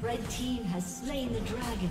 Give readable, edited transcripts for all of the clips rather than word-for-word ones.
Red team has slain the dragon.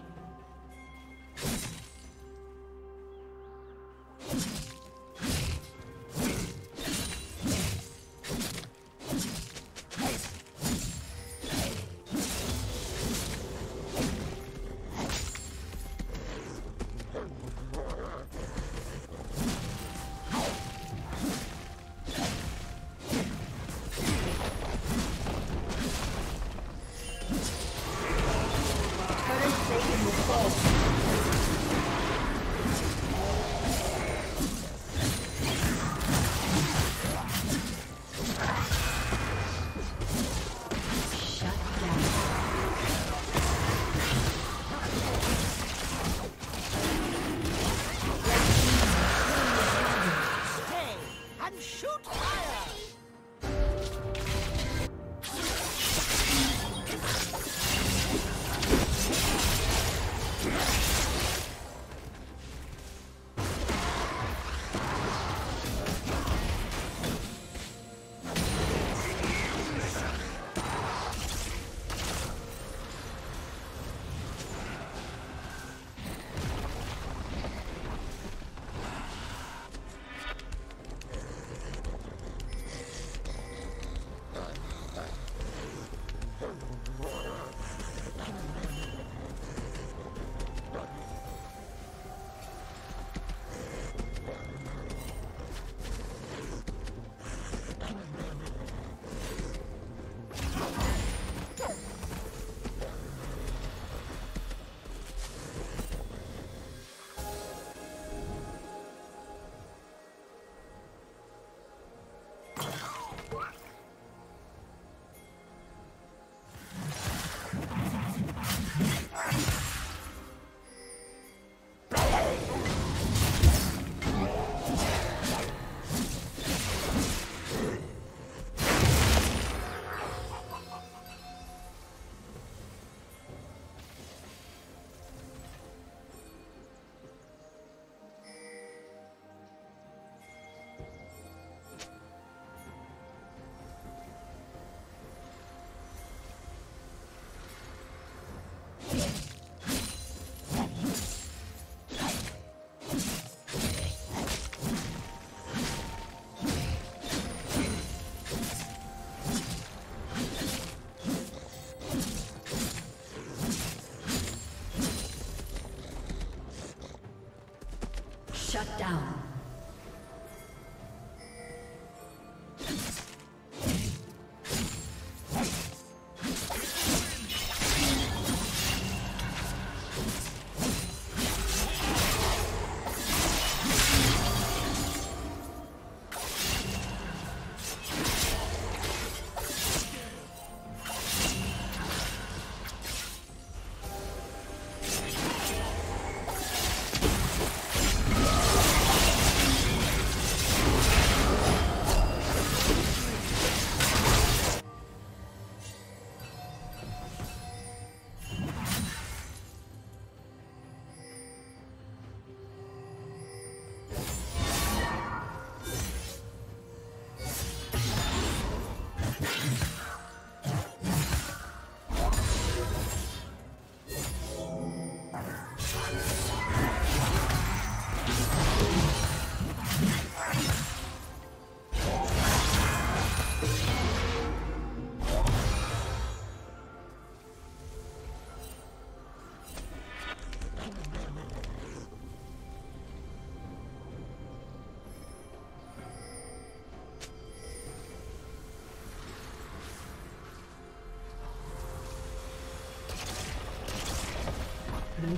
Shut down. Blue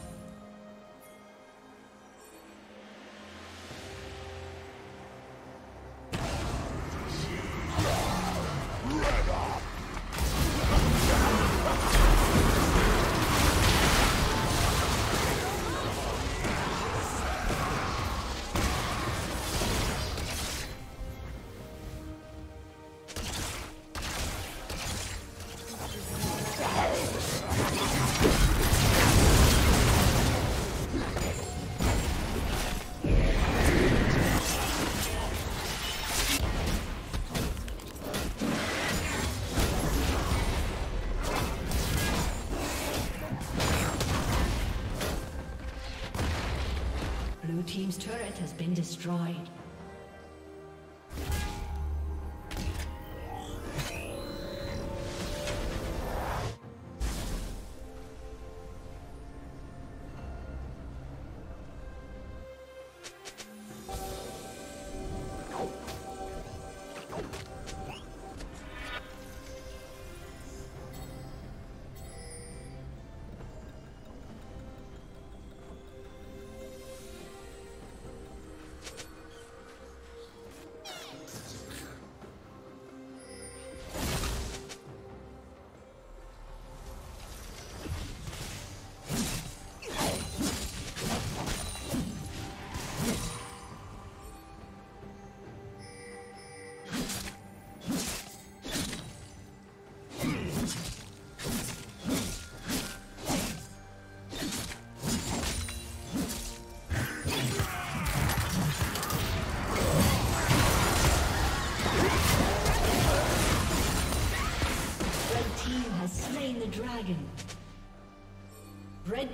team's turret has been destroyed. Dragon. Red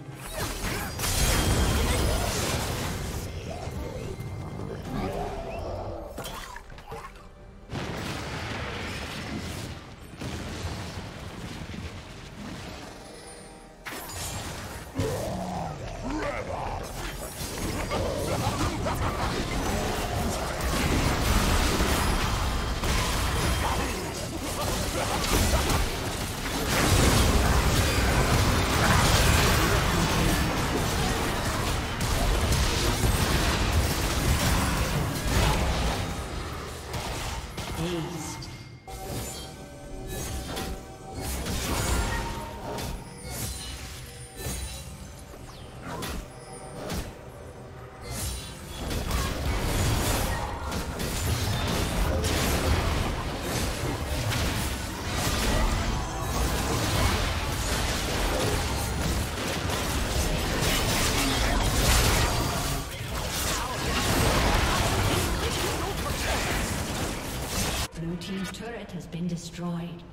Has been destroyed.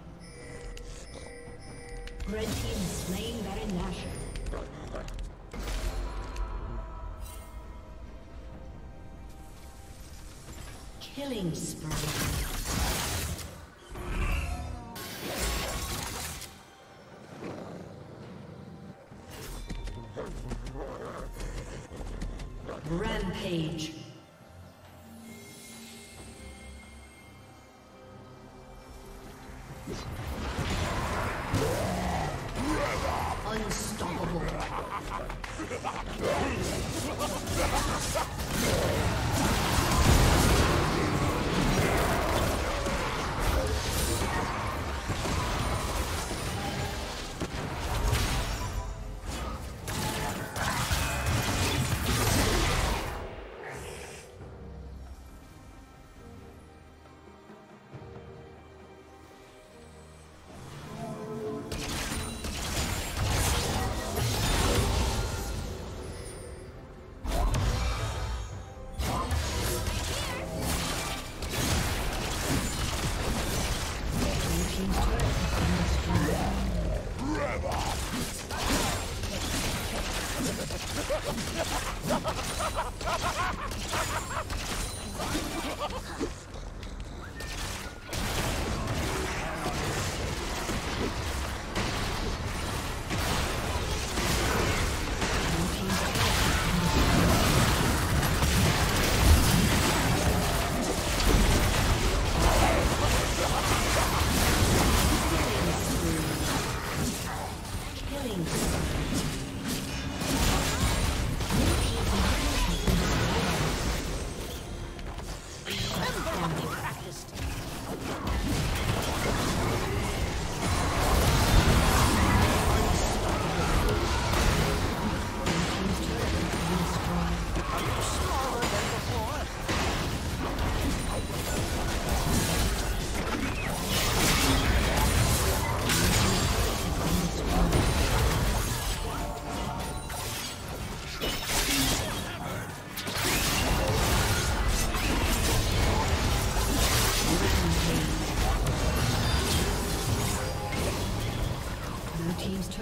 Red team is slaying Baron Nashor. Killing spree.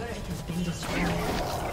turret has been destroyed.